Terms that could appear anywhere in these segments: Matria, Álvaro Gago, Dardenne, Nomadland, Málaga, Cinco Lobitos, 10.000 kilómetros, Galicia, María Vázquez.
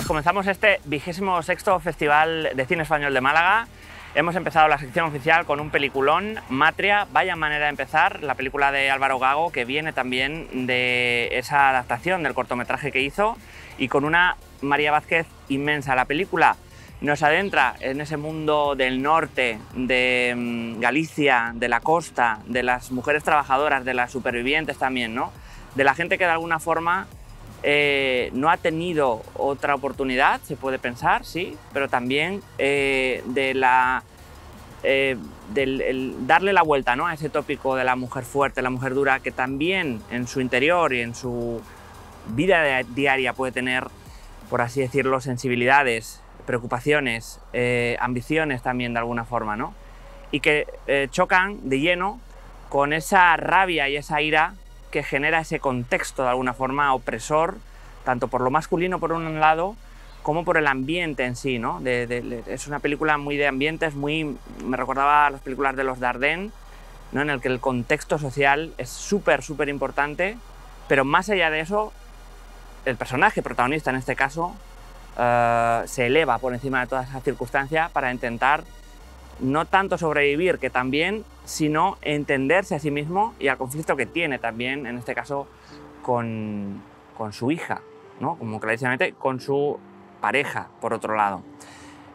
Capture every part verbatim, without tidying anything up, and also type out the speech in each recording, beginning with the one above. pues comenzamos este vigésimo sexto Festival de Cine Español de Málaga. Hemos empezado la sección oficial con un peliculón, Matria, vaya manera de empezar, la película de Álvaro Gago, que viene también de esa adaptación del cortometraje que hizo, y con una María Vázquez inmensa. La película nos adentra en ese mundo del norte, de Galicia, de la costa, de las mujeres trabajadoras, de las supervivientes también, ¿no? De la gente que de alguna forma Eh, no ha tenido otra oportunidad, se puede pensar, sí, pero también eh, de la, eh, del el darle la vuelta, ¿no?, a ese tópico de la mujer fuerte, la mujer dura, que también en su interior y en su vida diaria puede tener, por así decirlo, sensibilidades, preocupaciones, eh, ambiciones también de alguna forma, ¿no? Y que eh, chocan de lleno con esa rabia y esa ira que genera ese contexto de alguna forma opresor, tanto por lo masculino por un lado, como por el ambiente en sí, ¿no? De, de, de, es una película muy de ambientes, muy, me recordaba a las películas de los Dardenne, ¿no?, en el que el contexto social es súper, súper importante, pero más allá de eso, el personaje protagonista en este caso uh, se eleva por encima de todas esas circunstancias para intentar no tanto sobrevivir, que también, sino entenderse a sí mismo y al conflicto que tiene también, en este caso, con, con su hija, ¿no?, como clarísimamente, con su pareja, por otro lado.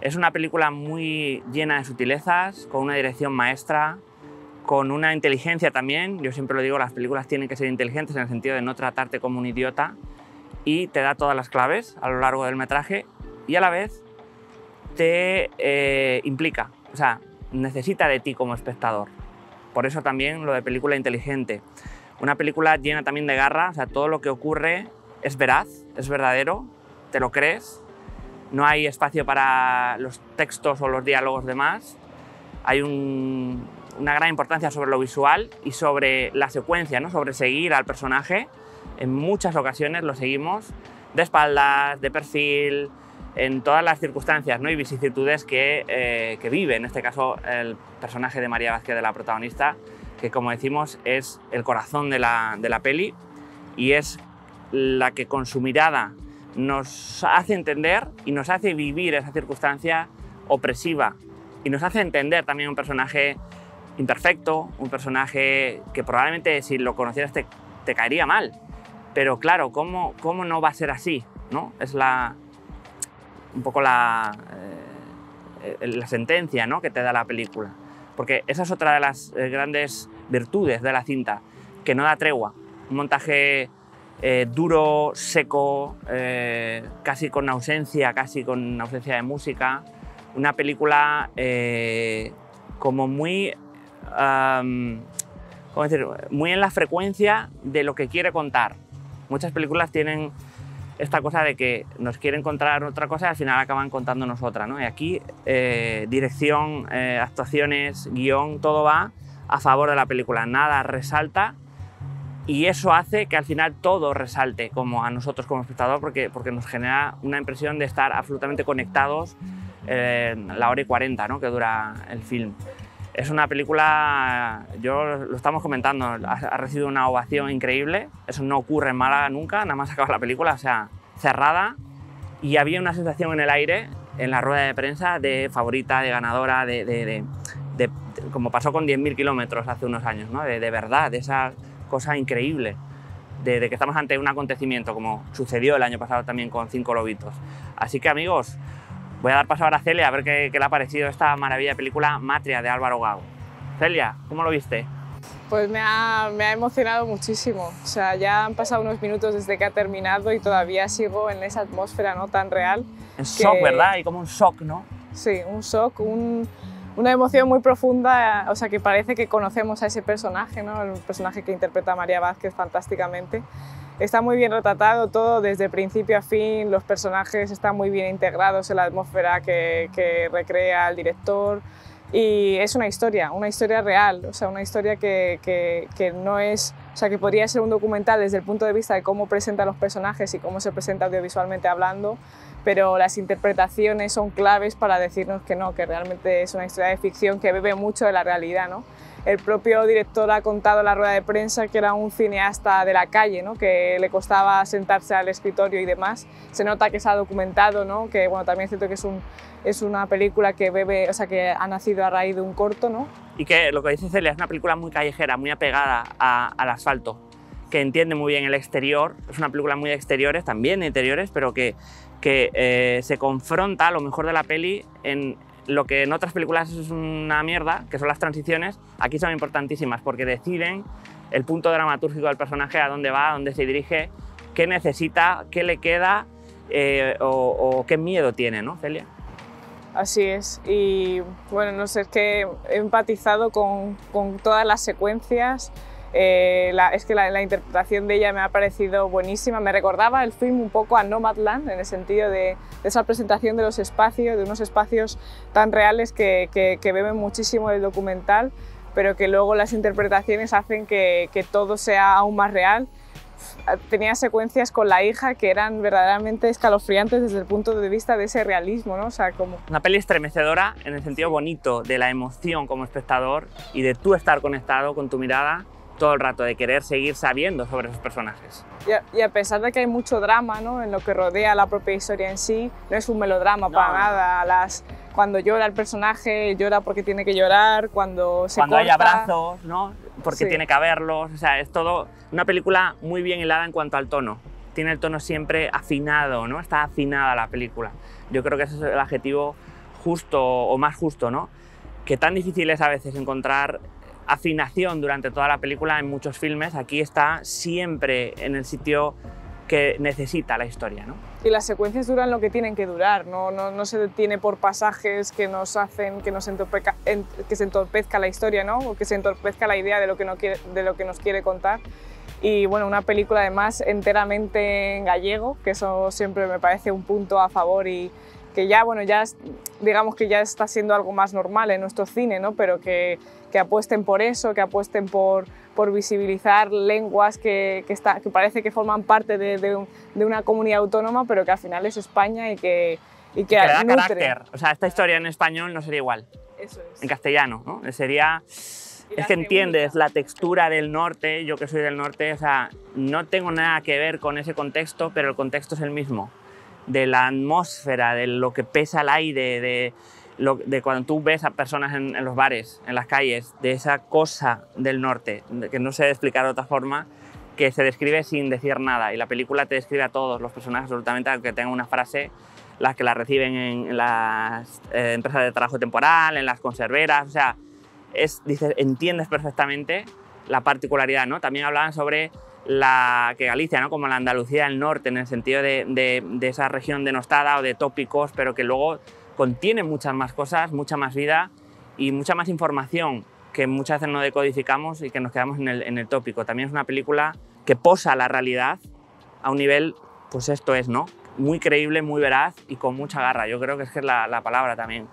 Es una película muy llena de sutilezas, con una dirección maestra, con una inteligencia también. Yo siempre lo digo, las películas tienen que ser inteligentes en el sentido de no tratarte como un idiota, y te da todas las claves a lo largo del metraje y a la vez te eh, implica. O sea, necesita de ti como espectador. Por eso también lo de película inteligente. Una película llena también de garra, o sea, todo lo que ocurre es veraz, es verdadero, te lo crees, no hay espacio para los textos o los diálogos de más. Hay un, una gran importancia sobre lo visual y sobre la secuencia, ¿no?, sobre seguir al personaje. En muchas ocasiones lo seguimos de espaldas, de perfil, en todas las circunstancias, ¿no?, y vicisitudes que, eh, que vive, en este caso, el personaje de María Vázquez, de la protagonista, que, como decimos, es el corazón de la, de la peli, y es la que con su mirada nos hace entender y nos hace vivir esa circunstancia opresiva, y nos hace entender también un personaje imperfecto, un personaje que probablemente si lo conocieras te, te caería mal, pero claro, ¿cómo, cómo no va a ser así?, ¿no? Es la... un poco la, eh, la sentencia, ¿no?, que te da la película. Porque esa es otra de las grandes virtudes de la cinta, que no da tregua. Un montaje eh, duro, seco, eh, casi con ausencia, casi con ausencia de música. Una película eh, como muy, um, ¿cómo decir?, muy en la frecuencia de lo que quiere contar. Muchas películas tienen esta cosa de que nos quieren contar otra cosa y al final acaban contándonos otra, ¿no? Y aquí eh, dirección, eh, actuaciones, guión, todo va a favor de la película. Nada resalta, y eso hace que al final todo resalte como a nosotros como espectador, porque, porque nos genera una impresión de estar absolutamente conectados eh, la hora y cuarenta, ¿no?, que dura el film. Es una película, yo lo estamos comentando, ha, ha recibido una ovación increíble. Eso no ocurre en Málaga nunca, nada más acaba la película, o sea, cerrada. Y había una sensación en el aire, en la rueda de prensa, de favorita, de ganadora, de, de, de, de, de como pasó con diez mil kilómetros hace unos años, ¿no?, de, de verdad, de esa cosa increíble, de, de que estamos ante un acontecimiento, como sucedió el año pasado también con Cinco Lobitos. Así que, amigos, voy a dar paso ahora a Celia a ver qué, qué le ha parecido esta maravilla de película Matria, de Álvaro Gago. Celia, ¿cómo lo viste? Pues me ha, me ha emocionado muchísimo. O sea, ya han pasado unos minutos desde que ha terminado y todavía sigo en esa atmósfera, ¿no?, tan real. En que... shock, ¿verdad? Y como un shock, ¿no? Sí, un shock, un, una emoción muy profunda, o sea, que parece que conocemos a ese personaje, ¿no?, el personaje que interpreta a María Vázquez fantásticamente. Está muy bien retratado todo, desde principio a fin, los personajes están muy bien integrados en la atmósfera que, que recrea el director, y es una historia, una historia real, o sea, una historia que, que, que no es, o sea, que podría ser un documental desde el punto de vista de cómo presentan los personajes y cómo se presenta audiovisualmente hablando, pero las interpretaciones son claves para decirnos que no, que realmente es una historia de ficción que bebe mucho de la realidad, ¿no? El propio director ha contado en la rueda de prensa que era un cineasta de la calle, ¿no?, que le costaba sentarse al escritorio y demás. Se nota que se ha documentado, ¿no?, que bueno, también es cierto que es, un, es una película que, bebe, o sea, que ha nacido a raíz de un corto, ¿no? Y que lo que dice Celia es una película muy callejera, muy apegada a, al asfalto, que entiende muy bien el exterior. Es una película muy de exteriores, también de interiores, pero que, que eh, se confronta a lo mejor de la peli en lo que en otras películas es una mierda, que son las transiciones. Aquí son importantísimas porque deciden el punto dramatúrgico del personaje, a dónde va, a dónde se dirige, qué necesita, qué le queda eh, o, o qué miedo tiene, ¿no, Celia? Así es, y bueno, no sé, es que he empatizado con, con todas las secuencias. Eh, la, es que la, la interpretación de ella me ha parecido buenísima. Me recordaba el film un poco a Nomadland, en el sentido de, de esa presentación de los espacios, de unos espacios tan reales que, que, que beben muchísimo del documental, pero que luego las interpretaciones hacen que, que todo sea aún más real. Tenía secuencias con la hija que eran verdaderamente escalofriantes desde el punto de vista de ese realismo, ¿no? O sea, como... Una peli estremecedora en el sentido bonito de la emoción como espectador y de tú estar conectado con tu mirada todo el rato, de querer seguir sabiendo sobre esos personajes. Y a, y a pesar de que hay mucho drama, ¿no?, en lo que rodea la propia historia en sí, no es un melodrama, no, para nada. Las, cuando llora el personaje, llora porque tiene que llorar, cuando se Cuando corta, hay abrazos, ¿no?, porque sí, tiene que haberlos. O sea, es todo una película muy bien hilada en cuanto al tono. Tiene el tono siempre afinado, ¿no? Está afinada la película. Yo creo que ese es el adjetivo justo o más justo, ¿no? Que tan difícil es a veces encontrar afinación durante toda la película en muchos filmes. Aquí está siempre en el sitio que necesita la historia, ¿no? Y las secuencias duran lo que tienen que durar, no, no, no se detiene por pasajes que nos hacen que, nos entorpezca, en, que se entorpezca la historia, ¿no?, o que se entorpezca la idea de lo que, no quiere, de lo que nos quiere contar. Y bueno, una película además enteramente en gallego, que eso siempre me parece un punto a favor y que ya, bueno, ya es, digamos que ya está siendo algo más normal en nuestro cine, ¿no?, pero que, que apuesten por eso, que apuesten por, por visibilizar lenguas que, que, está, que parece que forman parte de, de, un, de una comunidad autónoma, pero que al final es España y que, y que, que da nutre. Carácter. O sea, esta historia en español no sería igual, eso es, en castellano, ¿no? Sería... Es que entiendes la textura del norte, yo que soy del norte, o sea, no tengo nada que ver con ese contexto, pero el contexto es el mismo. De la atmósfera, de lo que pesa el aire, de, lo, de cuando tú ves a personas en, en los bares, en las calles, de esa cosa del norte, que no sé explicar de otra forma, que se describe sin decir nada. Y la película te describe a todos los personajes, absolutamente, aunque tengan una frase, las que la reciben en las eh, empresas de trabajo temporal, en las conserveras, o sea, es, dices, entiendes perfectamente la particularidad, ¿no? También hablaban sobre la que Galicia, ¿no?, como la Andalucía del norte, en el sentido de, de, de esa región denostada o de tópicos, pero que luego contiene muchas más cosas, mucha más vida y mucha más información que muchas veces no decodificamos y que nos quedamos en el, en el tópico. También es una película que posa la realidad a un nivel, pues esto es, ¿no?, muy creíble, muy veraz y con mucha garra. Yo creo que es que es la, la palabra también.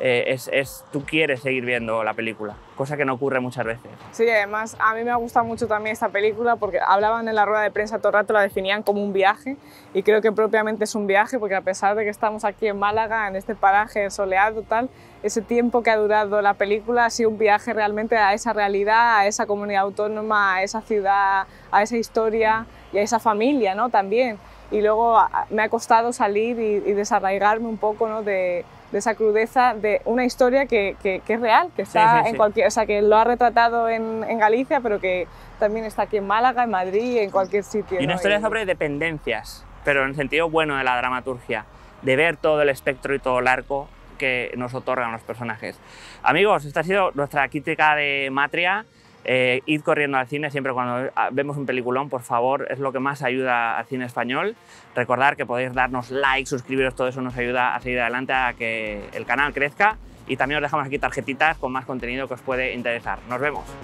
Eh, es, es, tú quieres seguir viendo la película, cosa que no ocurre muchas veces. Sí, además a mí me ha gustado mucho también esta película porque hablaban en la rueda de prensa todo el rato, la definían como un viaje y creo que propiamente es un viaje porque a pesar de que estamos aquí en Málaga, en este paraje soleado tal, ese tiempo que ha durado la película ha sido un viaje realmente a esa realidad, a esa comunidad autónoma, a esa ciudad, a esa historia y a esa familia, ¿no?, también. Y luego me ha costado salir y, y desarraigarme un poco, ¿no?, de, de esa crudeza de una historia que, que, que es real, que está sí, sí, en sí. cualquier, o sea, que lo ha retratado en, en Galicia, pero que también está aquí en Málaga, en Madrid, en cualquier sitio. Y una, ¿no?, historia y... sobre dependencias, pero en el sentido bueno de la dramaturgia, de ver todo el espectro y todo el arco que nos otorgan los personajes. Amigos, esta ha sido nuestra crítica de Matria. Eh, id corriendo al cine siempre cuando vemos un peliculón, por favor, es lo que más ayuda al cine español. Recordad que podéis darnos like, suscribiros, todo eso nos ayuda a seguir adelante, a que el canal crezca y también os dejamos aquí tarjetitas con más contenido que os puede interesar. ¡Nos vemos!